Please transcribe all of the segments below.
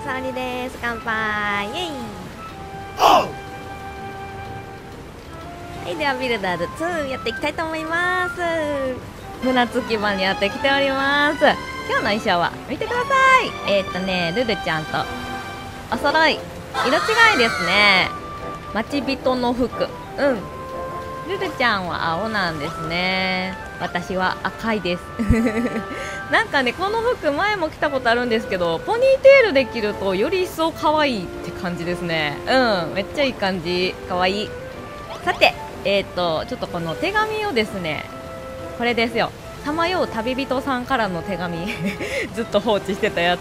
は沙織です。乾杯。イエイ。はい、ではビルダーズ2やっていきたいと思います。船着き場にやってきております。今日の衣装は見てください。ルルちゃんとお揃い、色違いですね。待ち人の服。ルルちゃんは青なんですね。私は赤いですなんかね、この服前も着たことあるんですけど、ポニーテールで着るとより一層可愛いって感じですね。めっちゃいい感じ。可愛い。さて、ちょっとこの手紙をですね、これですよ。さまよう旅人さんからの手紙ずっと放置してたやつ。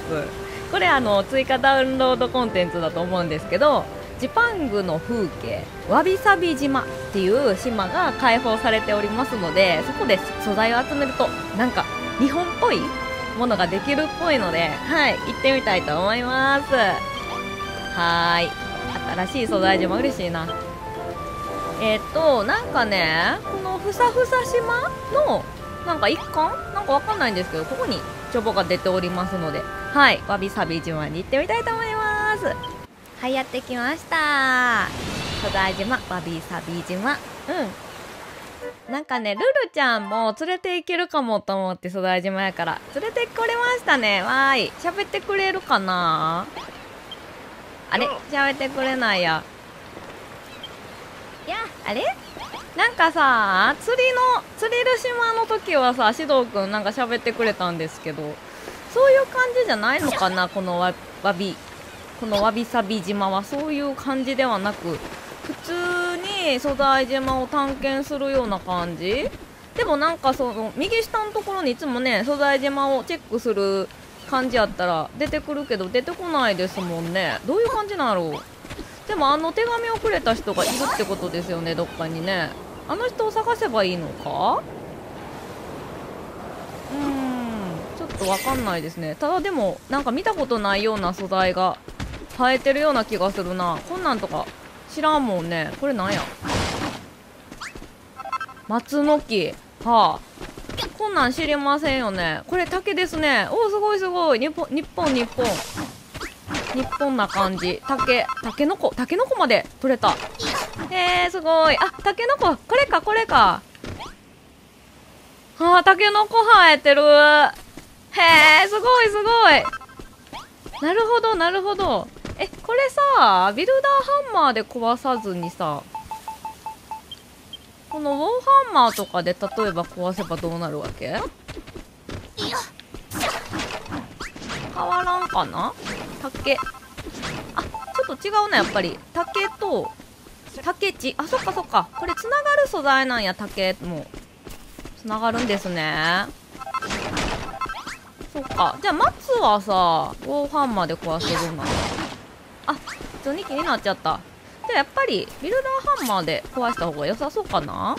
これ追加ダウンロードコンテンツだと思うんですけど、ジパングの風景、わびさび島っていう島が開放されておりますので、そこで素材を集めるとなんか日本っぽいものができるっぽいので、はい、行ってみたいと思います。はーい、新しい素材島嬉しいな。なんかね、このふさふさ島のなんか一環なんかわかんないんですけど、ここにチョボが出ておりますので、はい、わびさび島に行ってみたいと思います。はい、やってきました。巨大島、わびさび島。なんかね、ルルちゃんも連れて行けるかもと思って巨大島やから連れてこれましたね。わーい。喋ってくれるかな。あれ、喋ってくれないや。いや、あれなんかさ、釣れる島の時はさ、獅童くんなんか喋ってくれたんですけど、そういう感じじゃないのかな。このわびさび島はそういう感じではなく、普通に粗大島を探検するような感じでも、なんかその右下のところにいつもね、粗大島をチェックする感じやったら出てくるけど、出てこないですもんね。どういう感じなんやろう。でも手紙をくれた人がいるってことですよね、どっかにね。あの人を探せばいいのか。ちょっとわかんないですね。ただでもなんか見たことないような素材が生えてるような気がするな。こんなんとか知らんもんね。これなんや、松の木。はあ、こんなん知りませんよね。これ竹ですね。おお、すごいすごい。日本な感じ。タケノコまで取れた。すごい。あ、タケノコ、これか。はあ、タケノコ生えてる。へえ、すごいすごい。なるほどなるほど。これさ、ビルダーハンマーで壊さずにさ、このウォーハンマーとかで例えば壊せばどうなるわけ？変わらんかな？竹。あ、ちょっと違うな、やっぱり。竹地。あ、そっかそっか。これつながる素材なんや、竹も。つながるんですね。そっか。じゃあ松はさ、ウォーハンマーで壊せるんだ。あ、ちょっと気になっちゃった。じゃあやっぱりビルダーハンマーで壊した方が良さそうかな。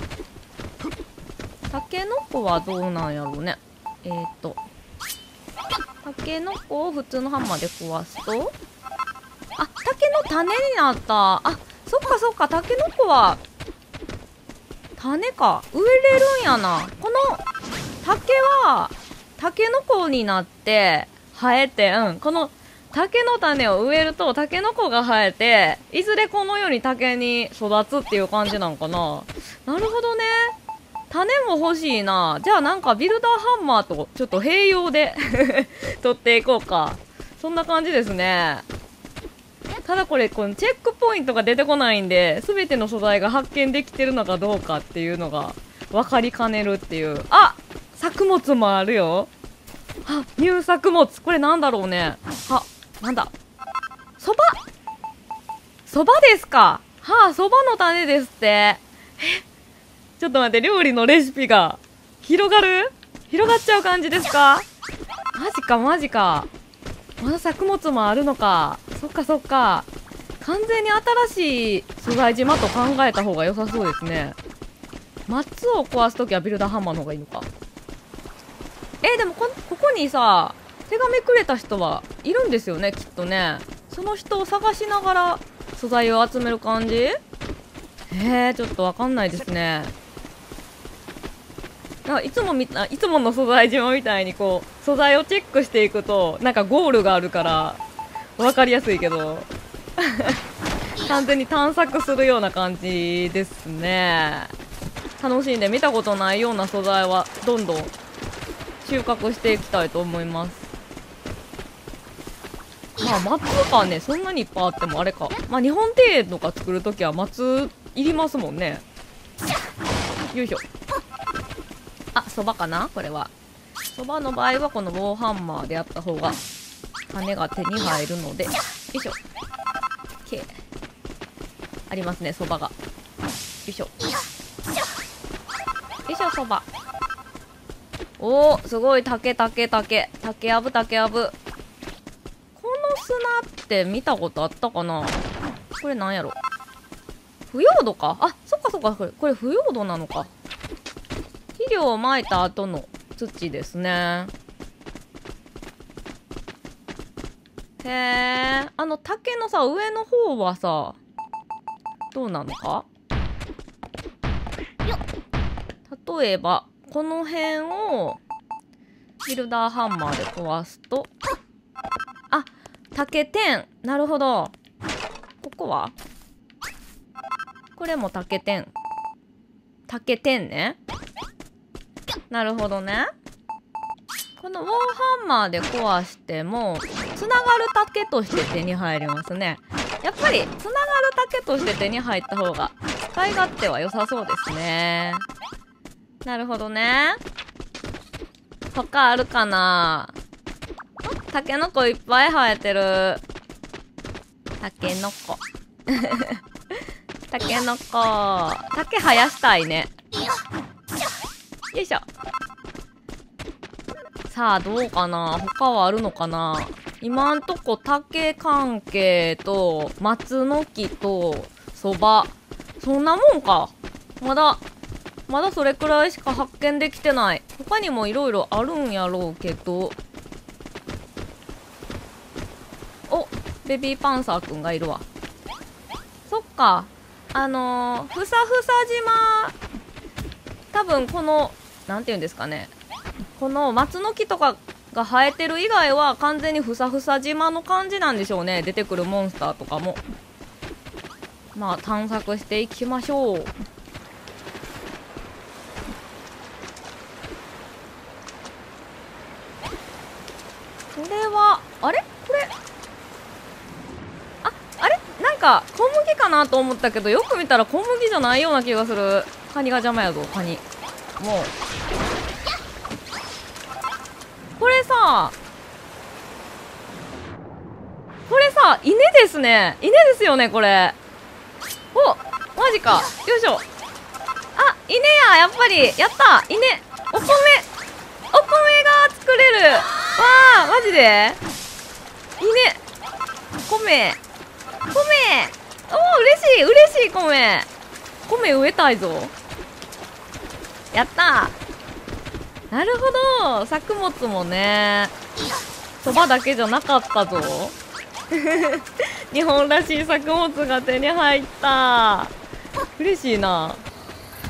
タケノコはどうなんやろうね。タケノコを普通のハンマーで壊すと、あ、タケの種になった。あ、そっかそっか。タケノコは種か。植えれるんやな。この竹はタケノコになって生えて、この竹の種を植えるとタケノコが生えて、いずれこのように竹に育つっていう感じなんかな。なるほどね。種も欲しいな。じゃあなんかビルダーハンマーとちょっと併用で取っていこうか。そんな感じですね。ただこのチェックポイントが出てこないんで、全ての素材が発見できてるのかどうかっていうのが分かりかねるっていう。あ、作物もあるよ。あ、入作物。これなんだろうね。あ、なんだ。そばですか。はあ、そばの種ですって。ちょっと待って、料理のレシピが広がっちゃう感じですか。マジか。まだ作物もあるのか。そっか。完全に新しい素材島と考えた方が良さそうですね。松を壊すときはビルダーハンマーの方がいいのか。でもここにさ、手紙くれた人はいるんですよね、きっとね。その人を探しながら素材を集める感じ。ちょっとわかんないですね。いつもの素材島みたいにこう、素材をチェックしていくと、なんかゴールがあるから、分かりやすいけど完全に探索するような感じですね。楽しんで見たことないような素材はどんどん収穫していきたいと思います。まあ松とかね、そんなにいっぱいあってもあれか、まあ日本庭園とか作るときは松いりますもんね。よいしょ。あ、そばかな、これは。そばの場合はこの棒ハンマーでやった方が羽が手に入るので、よいしょ。OK。ありますね、そばが。よいしょ。よいしょ、そば。おー、すごい、竹。竹やぶ。この砂って見たことあったかな？これなんやろ？腐葉土か。あ、そっかそっか、これ腐葉土なのか。肥料をまいた後の土ですね。へえ、あの竹のさ、上の方はさ、どうなのか？例えば、この辺をビルダーハンマーで壊すと、あ、竹点。なるほど。ここは？これも竹点ね。なるほどね。このウォーハンマーで壊してもつながる竹として手に入りますね。やっぱりつながる竹として手に入った方が使い勝手は良さそうですね。なるほどね。他あるかな。タケノコいっぱい生えてる。タケノコタケノコ、竹生やしたいね。よいしょ。さあ、どうかな、他はあるのかな。今んとこ竹関係と松の木とそば、そんなもんか。まだそれくらいしか発見できてない。他にもいろいろあるんやろうけど。お、ベビーパンサーくんがいるわ。そっか。ふさふさ島、多分この、なんていうんですかね。この松の木とかが生えてる以外は完全にふさふさ島の感じなんでしょうね。出てくるモンスターとかも。まあ探索していきましょう。これは、あれ？これ。あれなんか小麦かなと思ったけど、よく見たら小麦じゃないような気がする。カニが邪魔やぞ、カニ。もう。これさ、稲ですね。稲ですよね、これ。お、マジか。よいしょ。あ、稲や、やっぱり。やった、稲。お米が作れる。わあ、マジで稲。米。おお、嬉しい、米植えたいぞ。やった。なるほど、作物もね、そばだけじゃなかったぞ日本らしい作物が手に入った。嬉しいな。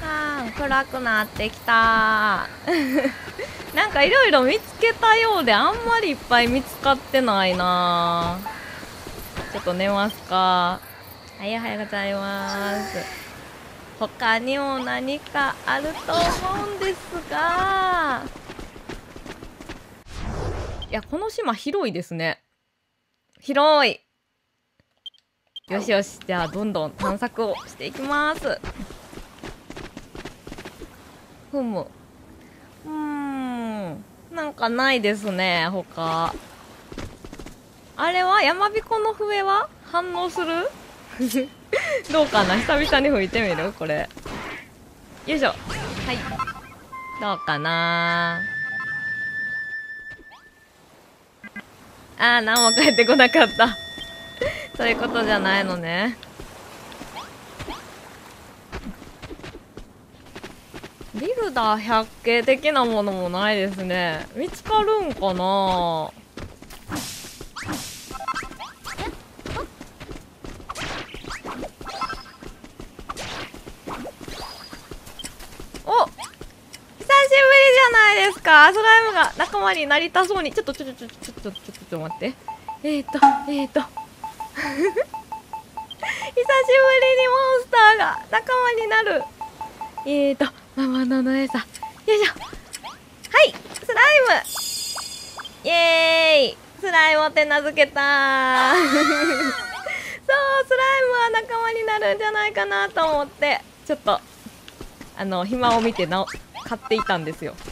あー、暗くなってきたなんかいろいろ見つけたようで、あんまりいっぱい見つかってないな。ちょっと寝ますか。はい、おはようございます。他にも何かあると思うんですが、いや、この島広いですね。広い。よしよし、じゃあどんどん探索をしていきます。なんかないですね、他。あれは、やまびこの笛は反応するどうかな、久々に吹いてみるこれ。よいしょ。はい。どうかな。あー、何も帰ってこなかった。そういうことじゃないのね。ビルダー百景的なものもないですね。見つかるんかな。スライムが仲間になりたそうに。ちょっと待って。久しぶりにモンスターが仲間になる。魔物の餌。よいしょ。はい、スライム。イエーイ。スライムを手なずけた。そう、スライムは仲間になるんじゃないかなと思って、ちょっと、暇を見て買っていたんですよ。ス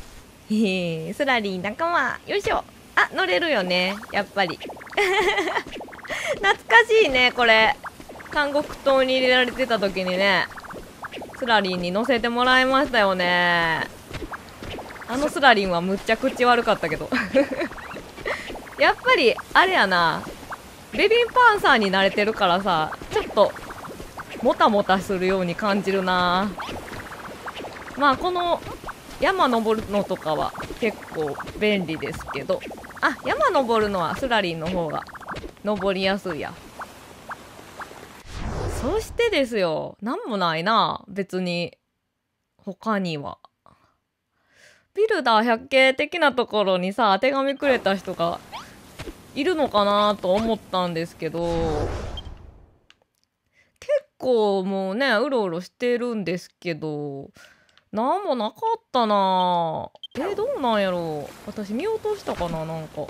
ラリー仲間。よいしょ。あ、乗れるよね。やっぱり。懐かしいね、これ。監獄島に入れられてた時にね、スラリンに乗せてもらいましたよね。あのスラリンはむっちゃ口悪かったけど。やっぱり、あれやな、ベビンパンサーに慣れてるからさ、ちょっと、もたもたするように感じるな。まあ、この、山登るのとかは結構便利ですけど、あ、山登るのはスラリンの方が登りやすいや。そしてですよ、なんもないな、別に。他には。ビルダー百景的なところにさ、手紙くれた人がいるのかなと思ったんですけど、結構もうね、うろうろしてるんですけど、なんもなかったな。どうなんやろう。私見落としたかな、なんか。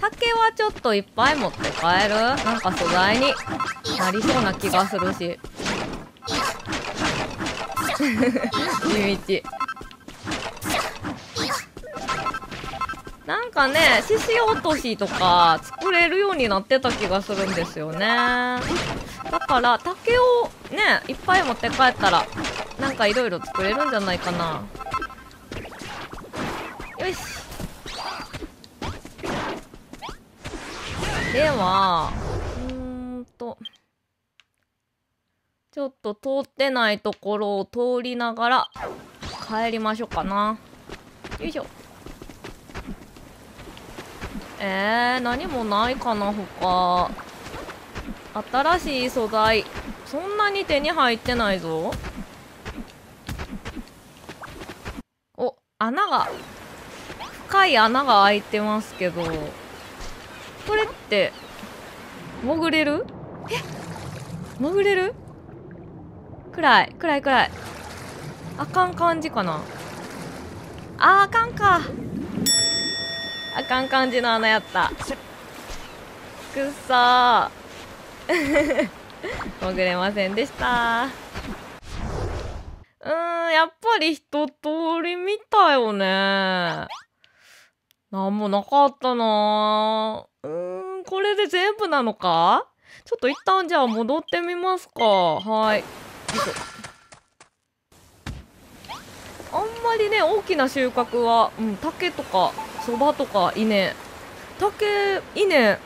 竹はちょっといっぱい持って帰る？なんか素材になりそうな気がするし。地道。なんかね、獅子落としとか作れるようになってた気がするんですよね。だから竹をね、いっぱい持って帰ったら、なんかいろいろ作れるんじゃないかな。よし。では、ちょっと通ってないところを通りながら帰りましょうかな。よいしょ。何もないかな、他。新しい素材。そんなに手に入ってないぞ。お、穴が、深い穴が開いてますけど、これって、潜れる？潜れる？暗い。あかん感じかな。あかんか。あかん感じの穴やった。くっそー。潜れませんでした。やっぱり一通り見たよね。なんもなかったなぁ。これで全部なのか？ちょっと一旦じゃあ戻ってみますか。はい。あんまりね、大きな収穫は、竹とか、そばとか、稲。竹、稲。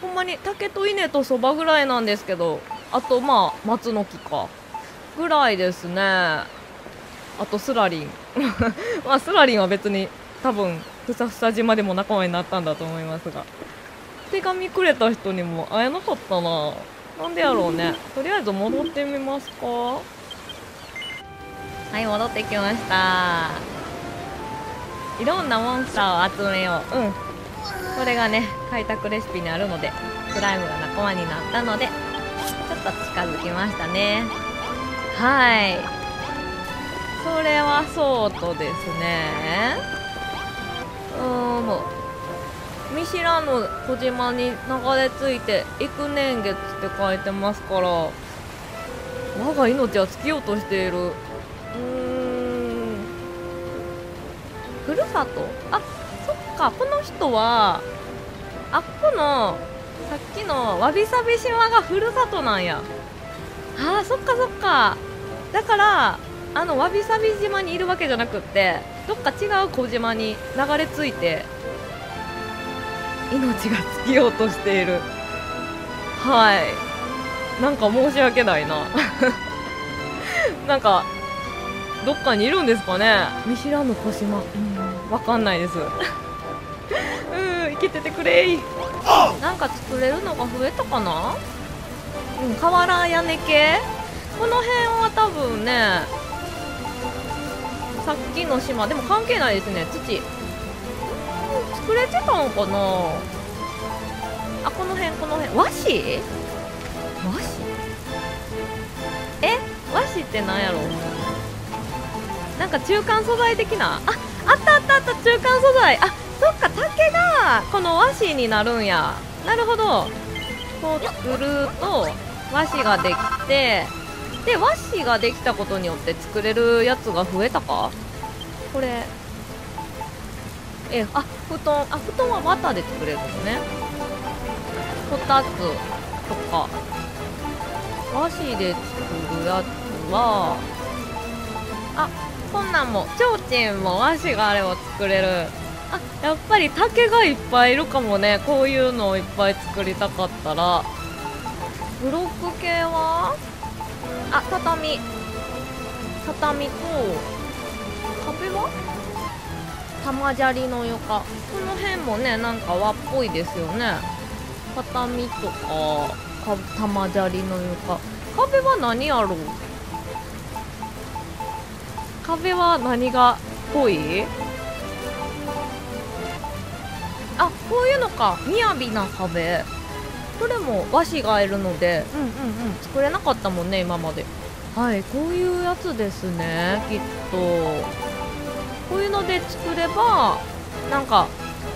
ほんまに竹と稲とそばぐらいなんですけど、あとまあ、松の木か。ぐらいですね。あとスラリン。まあ、スラリンは別に、多分、ふさふさ島でも仲間になったんだと思いますが、手紙くれた人にも会えなかったな。なんでやろうね。とりあえず戻ってみますか。はい、戻ってきました。いろんなモンスターを集めよう。これがね、開拓レシピにあるので、スライムが仲間になったのでちょっと近づきましたね。はい、それはそうとですね、見知らぬ小島に流れ着いて幾年月って書いてますから、我が命は尽きようとしている。ふるさと。あ、そっか、この人はあっこのさっきのわびさび島がふるさとなんや。あー、そっかそっか。だからわびさび島にいるわけじゃなくって、どっか違う小島に流れ着いて命が尽きようとしている。はい、なんか申し訳ないな。なんかどっかにいるんですかね、見知らぬ小島。わかんないです。生きててくれー。なんか作れるのが増えたかな。瓦屋根系。この辺は多分ね、さっきの島でも関係ないですね。土隠れてたんかなあ。この辺この辺、和紙、和紙、え、和紙ってなんやろ、なんか中間素材的な、あったあったあった、中間素材、あ、そっか、竹がこの和紙になるんや、なるほど。こう作ると和紙ができて、で和紙ができたことによって作れるやつが増えたか。これえ、あ、布団、あ、布団は綿で作れるんですね。こたつとか和紙で作るやつは、あ、こんなんも、ちょうちんも和紙があれば作れる。あ、やっぱり竹がいっぱいいるかもね。こういうのをいっぱい作りたかったら。ブロック系は、あ、畳、畳と壁は玉砂利の床、この辺もね、なんか和っぽいですよね。畳とか玉砂利の床、壁は何やろう、壁は何がっぽい、あ、こういうのか、雅な壁、これも和紙がいるので、うんうんうん、作れなかったもんね今まで。はい、こういうやつですね、きっと。こういうので作ればなんか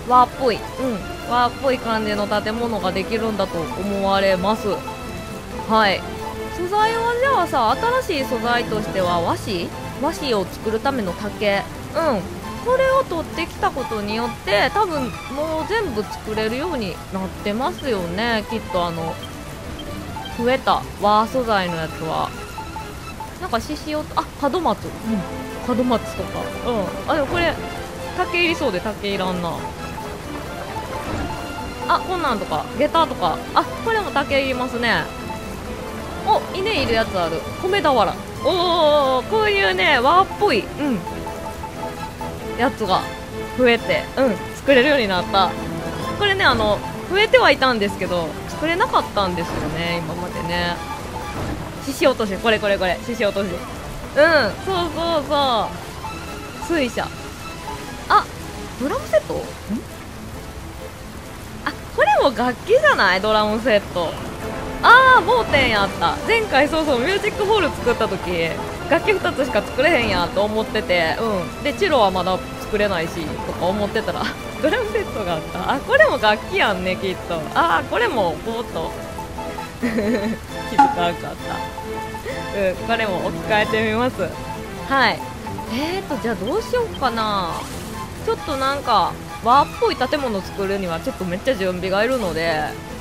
和っぽい、うん、和っぽい感じの建物ができるんだと思われます。はい、素材はじゃあさ、新しい素材としては和紙、和紙を作るための竹、うん、これを取ってきたことによって多分もう全部作れるようになってますよね、きっと。増えた和素材のやつはなんか獅子を、あ、門松、うん、門松とか、うん、あ、でもこれ竹いりそうで竹いらんなあ。こんなんとか下駄とか、あ、これも竹いりますね。お、稲いるやつある、米俵、おお、こういうね和っぽい、うん、やつが増えて、うん、作れるようになった。これね、増えてはいたんですけど作れなかったんですよね今までね。獅子落とし、これこれこれ、獅子落とし、うん、そうそうそう、水車、あ、ドラムセット、ん、あ、これも楽器じゃない、ドラムセット。ああ、盲点やった。前回そうそう、ミュージックホール作った時楽器2つしか作れへんやと思ってて、うん、でチェロはまだ作れないしとか思ってたらドラムセットがあった。あ、これも楽器やんね、きっと。ああ、これもボート気づかなかった。うん、これも置き換えてみます。はい、じゃあどうしようかな。ちょっとなんか和っぽい建物作るにはちょっとめっちゃ準備がいるので、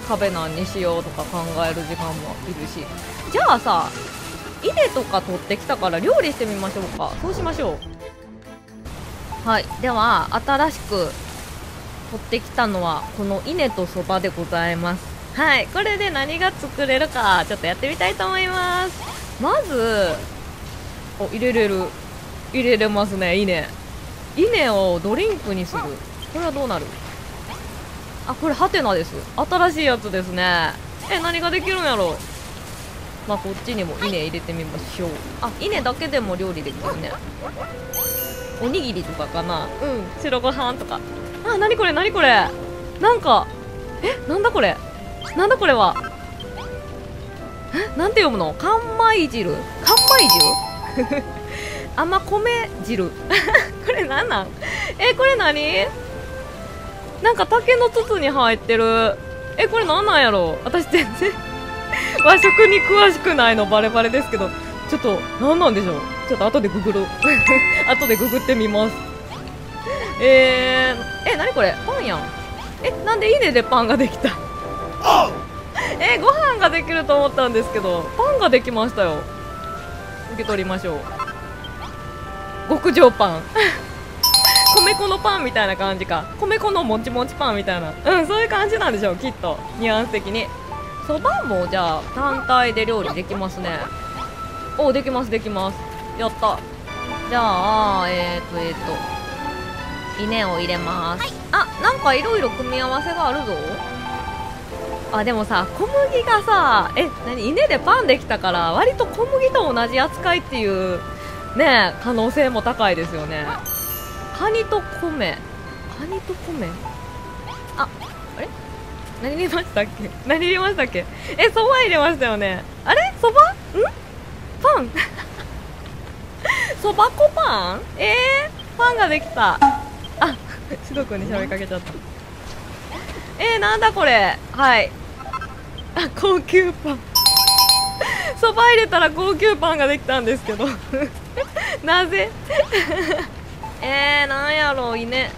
壁何にしようとか考える時間もいるし、じゃあさ、稲とか取ってきたから料理してみましょうか。そうしましょう。はい、では新しく取ってきたのはこの稲とそばでございます。はい、これで何が作れるかちょっとやってみたいと思います。まず、お、入れれる、入れれますね、稲をドリンクにする。これはどうなる、あ、これハテナです。新しいやつですね。え、何ができるんやろう。まあこっちにも稲入れてみましょう。あ、稲だけでも料理できるね。おにぎりとかかな、うん、白ご飯とか。あ、なにこれなにこれ、なんか、え、なんだこれ、なんだこれは、え、なんて読むの、甘米汁、甘米汁甘米汁これなんなん、え、これ何、なんか竹の筒に入ってる。え、これなんなんやろう、私全然和食に詳しくないのバレバレですけど、ちょっとなんなんでしょう、ちょっと後でググる後でググってみます。なにこれ、パンやん。え、なんで稲でパンができたえ、ご飯ができると思ったんですけど、パンができましたよ。受け取りましょう。極上パン米粉のパンみたいな感じか、米粉のもちもちパンみたいな、うん、そういう感じなんでしょう、きっと、ニュアンス的に。そばもじゃあ単体で料理できますね。お、できますできます、やった。じゃあ稲を入れます。あ、なんかいろいろ組み合わせがあるぞ。あ、でもさ、小麦がさ、え、何、稲でパンできたから割と小麦と同じ扱いっていうね、可能性も高いですよね。カニと米、カニと米、あ、あれ何入れましたっけ、何入れましたっけ、え、そば入れましたよね。あれそばんパンそば粉パン、パンができた。あ、しどくんに喋りかけちゃった。なんだこれ、はい。あ、高級パン。そば入れたら高級パンができたんですけどなぜなんやろう、稲、はい、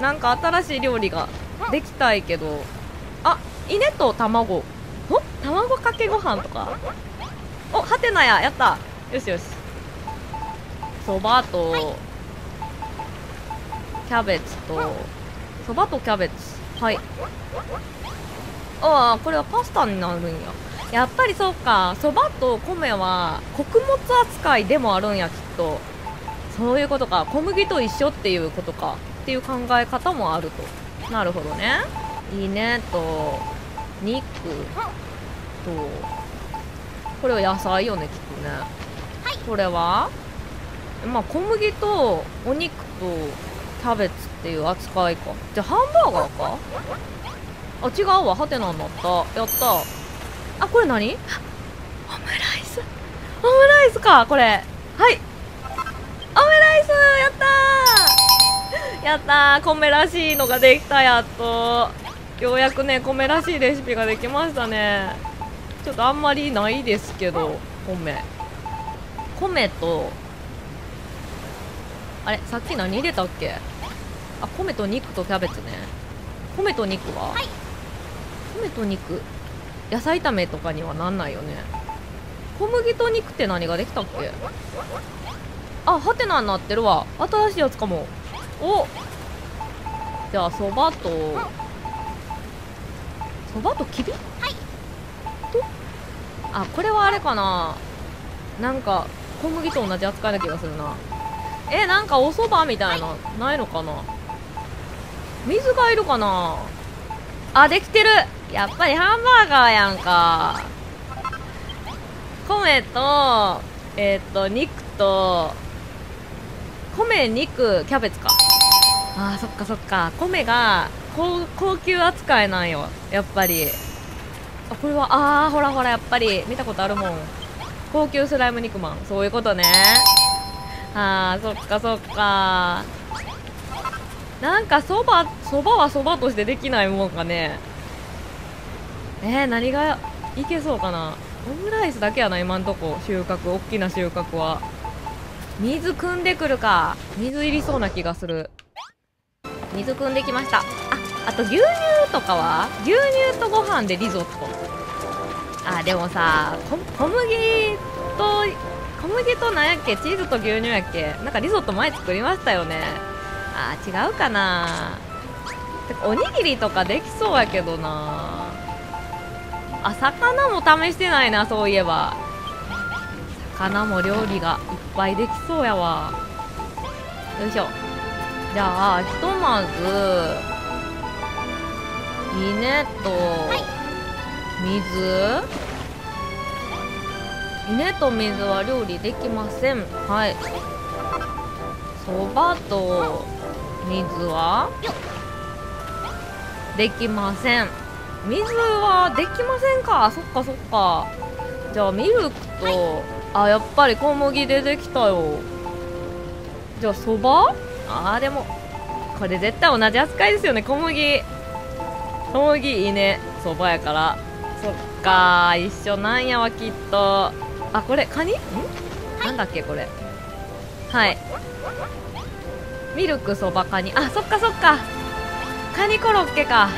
なんか新しい料理ができたいけど、あ、稲と卵、お、卵かけご飯とか、お、はてなや、やった、よしよし、そばとキャベツと、そばとキャベツ、はい、ああ、これはパスタになるんや。やっぱりそうか、そばと米は穀物扱いでもあるんや、きっと。そういうことか、小麦と一緒っていうことか、っていう考え方もあると。なるほどね。稲と肉と、これは野菜よね、きっとね。はい、これはまあ小麦とお肉とキャベツっていう扱いか。じゃあハンバーガーか、あ、違うわ、ハテナになった、やった。あ、これ何？オムライス、オムライスか、これ、はい、オムライス、やったー、やったー、米らしいのができた、やっと。ようやくね、米らしいレシピができましたね。ちょっとあんまりないですけど、米と、あれ、さっき何入れたっけ、あ、米と肉とキャベツね。米と肉は、はい、米と肉、野菜炒めとかにはなんないよね。小麦と肉って何ができたっけ、あ、ハテナになってるわ。新しいやつかも。お、じゃあ、そばと、そばときび、はい、と、あ、これはあれかな、なんか、小麦と同じ扱いな気がするな。なんかおそばみたいな、ないのかな、水がいるかな、あ、できてる、やっぱりハンバーガーやんか。米と、肉と、米、肉、キャベツか。あー、そっかそっか。米が高級扱いなんよ、やっぱり。あ、これは、あー、ほらほら、やっぱり、見たことあるもん。高級スライム肉まん。そういうことね。あー、そっかそっか。なんかそばはそばとしてできないもんかね。何がいけそうかな。オムライスだけやな、今んとこ。収穫、おっきな収穫は。水汲んでくるか。水いりそうな気がする。水汲んできました。あと牛乳とかは？牛乳とご飯でリゾット。あ、でもさ、小麦となんやっけ？チーズと牛乳やっけ？なんかリゾット前作りましたよね。あ、違うかな。おにぎりとかできそうやけどな。あ、魚も試してないな、そういえば。魚も料理がいっぱいできそうやわ。よいしょ。じゃあ、ひとまず、稲と、水。稲と水は料理できません。はい。そばと、水はできません。水はできませんか。そっかそっか。じゃあミルクと、はい、あ、やっぱり小麦でできたよ。じゃあそば、あー、でもこれ絶対同じ扱いですよね。小麦、稲、そばやから。そっかー、一緒なんやわ、きっと。あ、これカニ、なんだっけこれ、はい、ミルク、そば、カニ。あ、そっかそっか、カニコロッケか。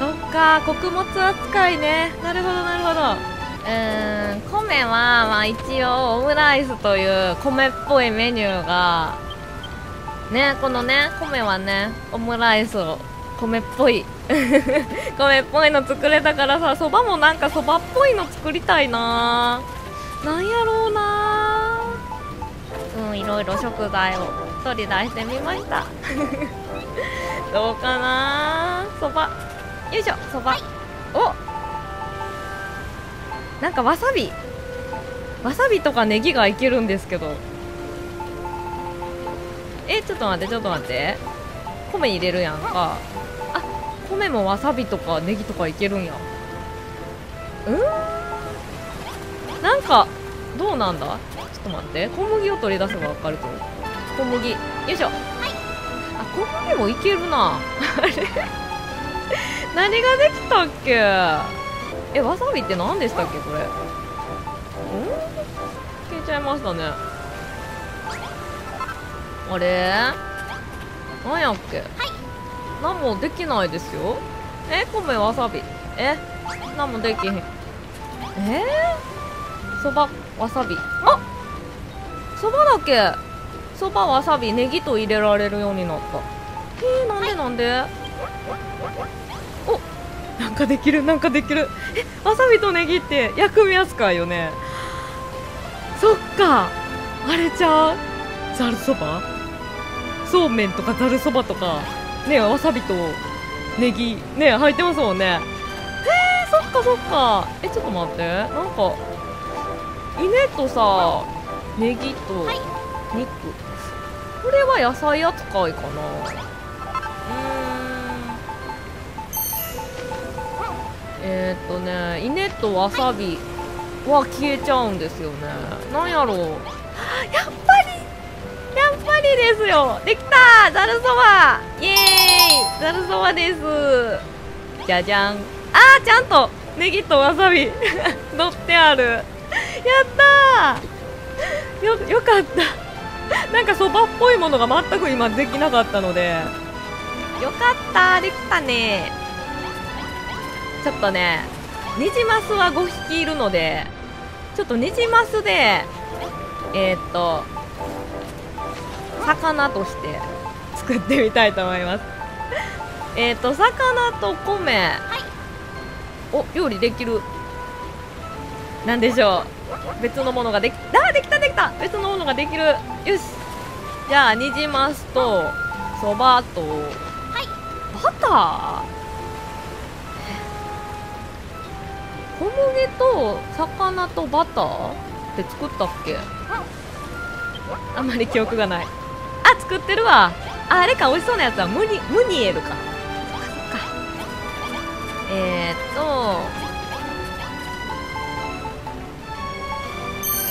そっか、穀物扱いね。なるほどなるほど。米はまあ一応オムライスという米っぽいメニューがね、このね、米はね、オムライスを米っぽい米っぽいの作れたからさ、そばもなんかそばっぽいの作りたいな。なんやろうな、いろいろ食材を取り出してみましたどうかな、そば、よいしょ、そば、はい、お、なんかわさびとかネギがいけるんですけど。ちょっと待って、米入れるやんか。あ、米もわさびとかネギとかいけるんや。なんかどうなんだ、ちょっと待って、小麦を取り出せば分かると思う。小麦、よいしょ。あ、小麦もいけるな。あれ何ができたっけ。わさびって何でしたっけこれ。消えちゃいましたね。あれなんやっけ、何もできないですよ。米、わさび、何もできへん。そば、わさび、あ、そばだけ。そば、わさび、ネギと入れられるようになった。なんでなんで。お、なんかできる、なんかできる。わさびとネギって薬味扱いよね。そっか、あれちゃう、ざるそば、そうめんとかざるそばとかね、わさびとネギね入ってますもんね。そっかそっか。ちょっと待って、なんか稲とさ、ネギと肉、これは野菜扱いかな。稲とわさびは消えちゃうんですよね。なんやろう。やっぱりですよ。できたー、ざるそば、イエーイ、ざるそばです。じゃじゃん。ちゃんとネギとわさび乗ってある。やったー、よかった。なんかそばっぽいものが全く今できなかったので、よかったー、できたねー。ちょっとね、ニジマスは5匹いるので、ちょっとニジマスで魚として作ってみたいと思います。魚と米、お料理できる。なんでしょう、別のものができた、別のものができる。よし、じゃあニジマスとそばとバター、小麦と魚とバターって作ったっけ。あんまり記憶がない。あ、作ってるわ。あれか、美味しそうなやつはムニエルか。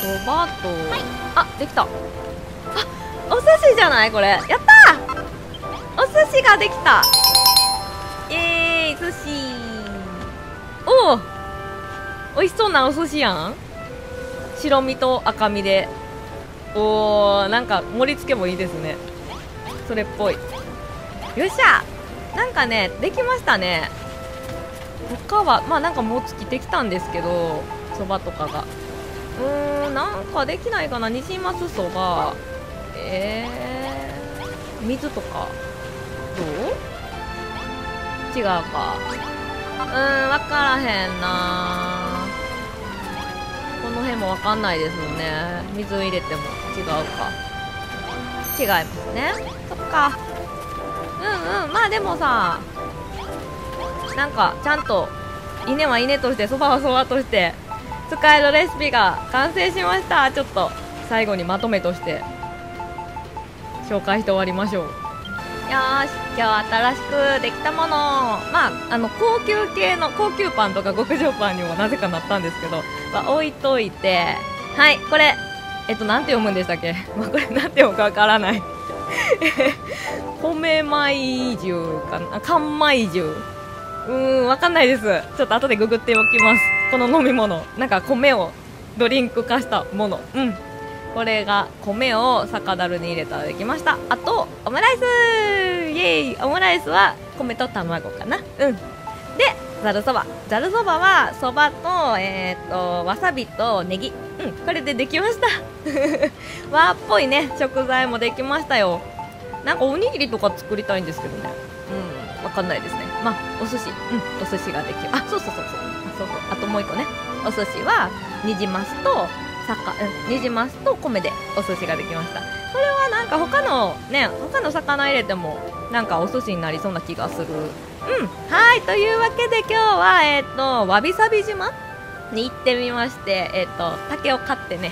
そばと、あ、できた。あ、お寿司じゃないこれ。やったー、お寿司ができた。イエーイ、寿司。おお、美味しそうなお寿司やん。白身と赤身で、おー、なんか盛り付けもいいですね、それっぽい。よっしゃ、なんかねできましたね。他はまあなんかもうつきできたんですけど、そばとかがなんかできないかな。ニジマス、そば、水とかどう？違うか、分からへんなー。この辺もわかんないですよね。水入れても違うか。違いますね。そっか。まあでもさ、なんかちゃんと稲は稲として、そばはそばとして使えるレシピが完成しました。ちょっと最後にまとめとして紹介して終わりましょう。よーし、今日は新しくできたもの、高級系の高級パンとか極上パンにもなぜかなったんですけど、置いといて、はい、これ、なんて読むんでしたっけ。これ、なんて読むかわからない。米米獣かな、甘米獣。わかんないです。ちょっと後でググっておきます。この飲み物、なんか米をドリンク化したもの。これが、米を酒樽に入れたらできました。あと、オムライス、イエーイ、オムライスは米と卵かな。で、ざるそば。ざるそばはそばと、わさびとネギ。これでできました。和っぽいね、食材もできましたよ。なんかおにぎりとか作りたいんですけどね。わかんないですね。お寿司。お寿司ができる。あ、そう。あともう一個ね。お寿司は、ニジマスと、ニジマスと米でお寿司ができました。これはなんか他の魚入れてもなんかお寿司になりそうな気がする。はい、というわけで今日はわびさび島に行ってみまして、竹を買ってね、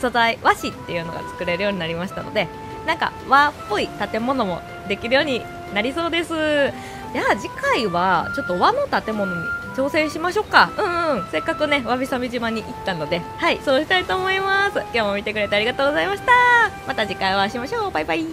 素材和紙っていうのが作れるようになりましたので、なんか和っぽい建物もできるようになりそうです。じゃあ次回はちょっと和の建物に挑戦しましょうか。うんうん、せっかくねわびさび島に行ったので、はい、そうしたいと思います。今日も見てくれてありがとうございました。また次回お会いしましょう。バイバイ。